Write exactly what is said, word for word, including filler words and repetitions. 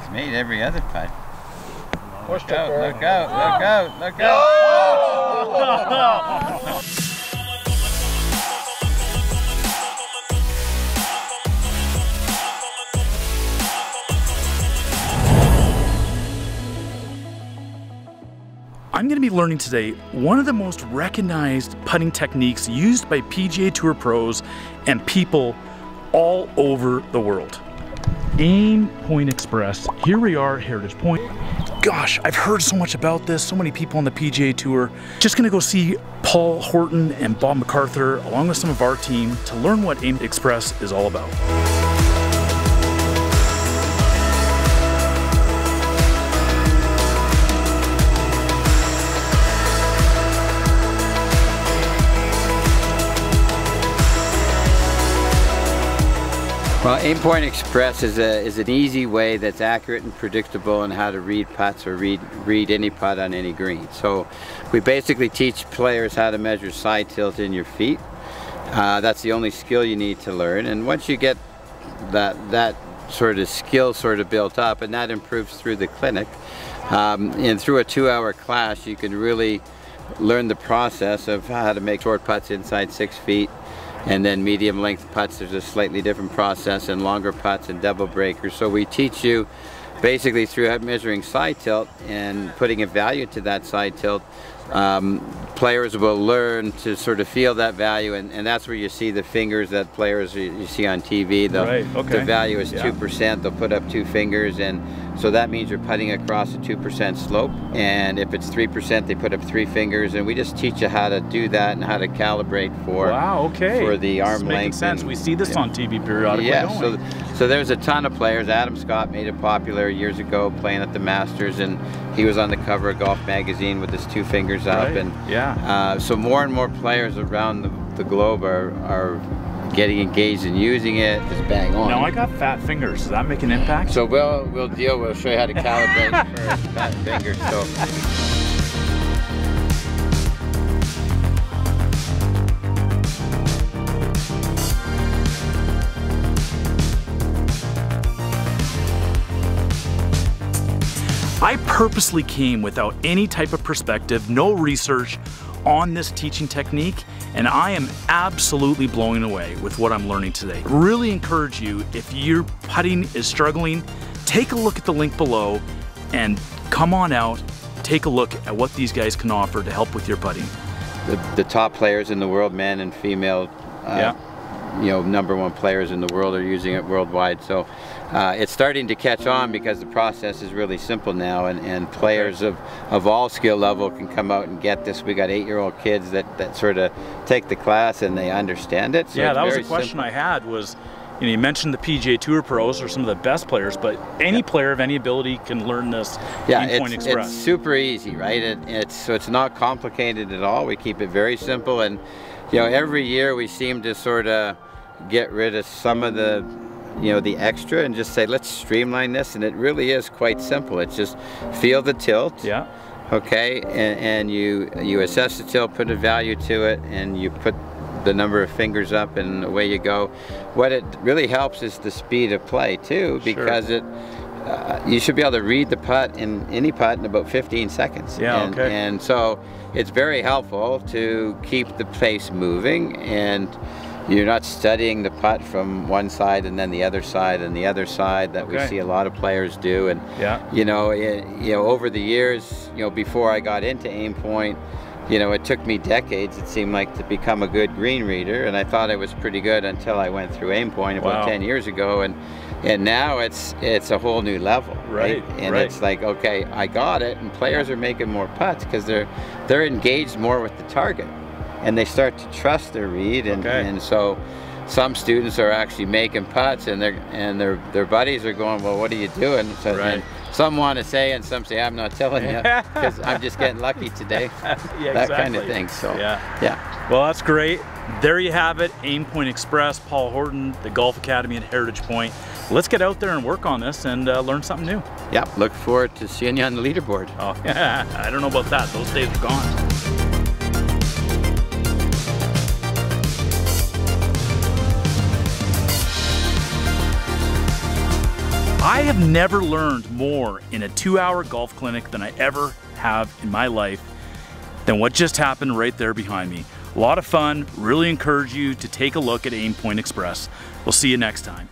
He's made every other putt. Look out, look out, look out, look out. Oh! I'm going to be learning today one of the most recognized putting techniques used by P G A Tour pros and people all over the world. AimPoint Express. Here we are, Heritage Pointe. Gosh, I've heard so much about this, so many people on the P G A Tour. Just gonna go see Paul Horton and Bob MacArthur along with some of our team to learn what AimPoint Express is all about. Well, AimPoint Express is a is an easy way that's accurate and predictable in how to read putts or read read any putt on any green. So we basically teach players how to measure side tilt in your feet. Uh, that's the only skill you need to learn. And once you get that that sort of skill sort of built up, and that improves through the clinic, um, and through a two-hour class, you can really learn the process of how to make short putts inside six feet. And then medium length putts, there's a slightly different process, and longer putts and double breakers. So we teach you basically through measuring side tilt and putting a value to that side tilt, um, players will learn to sort of feel that value, and, and that's where you see the fingers that players you, you see on T V. Right, okay. The value is two percent, yeah. They'll put up two fingers, and so that means you're putting across a two percent slope, and if it's three percent, they put up three fingers, and we just teach you how to do that and how to calibrate for, wow, okay. for the arm length. This is making sense. And we see this yeah. on T V periodically, yeah, don't so, we? So there's a ton of players. Adam Scott made it popular years ago playing at the Masters, and he was on the cover of Golf Magazine with his two fingers up. Right. And yeah. Uh, so more and more players around the, the globe are, are getting engaged in using it. It's bang on. Now I got fat fingers. Does that make an impact? So we'll we'll deal. We'll show you how to calibrate for fat fingers. So. I purposely came without any type of perspective, no research on this teaching technique, and I am absolutely blown away with what I'm learning today. Really encourage you, if your putting is struggling, take a look at the link below and come on out, take a look at what these guys can offer to help with your putting. The, the top players in the world, men and female, uh, yeah. you know, number one players in the world are using it worldwide. So. Uh, it's starting to catch on because the process is really simple now, and, and players of, of all skill level can come out and get this. We got eight-year-old kids that, that sort of take the class and they understand it. So yeah, that was a question simple. I had was, you know, you mentioned the P G A Tour pros are some of the best players, but any yeah. player of any ability can learn this. Yeah, AimPoint Express. Yeah, it's super easy, right? It, it's, so it's not complicated at all. We keep it very simple, and you know, every year we seem to sort of get rid of some of the you know, the extra and just say, let's streamline this. And it really is quite simple. It's just feel the tilt. Yeah. Okay. And, and you, you assess the tilt, put a value to it, and you put the number of fingers up and away you go. What it really helps is the speed of play too, because sure. it, uh, you should be able to read the putt in any putt in about fifteen seconds. Yeah. And, okay. and so it's very helpful to keep the pace moving, and you're not studying the putt from one side and then the other side and the other side that okay. we see a lot of players do. And yeah. you know, it, you know, over the years, you know, before I got into AimPoint, you know, it took me decades, it seemed like, to become a good green reader. And I thought I was pretty good until I went through AimPoint about wow. ten years ago. And and now it's it's a whole new level, right? right? And right. it's like, okay, I got it. And players are making more putts because they're they're engaged more with the target. And they start to trust their read, and, okay. and so some students are actually making putts, and their and their their buddies are going, well, what are you doing? So, right. and some want to say, and some say, I'm not telling you, because I'm just getting lucky today. yeah, that exactly. kind of thing. So yeah, yeah. Well, that's great. There you have it, AimPoint Express, Paul Horton, the Golf Academy at Heritage Pointe. Let's get out there and work on this and uh, learn something new. Yeah, look forward to seeing you on the leaderboard. Oh, yeah. I don't know about that. Those days are gone. I have never learned more in a two-hour golf clinic than I ever have in my life than what just happened right there behind me. A lot of fun. Really encourage you to take a look at AimPoint Express. We'll see you next time.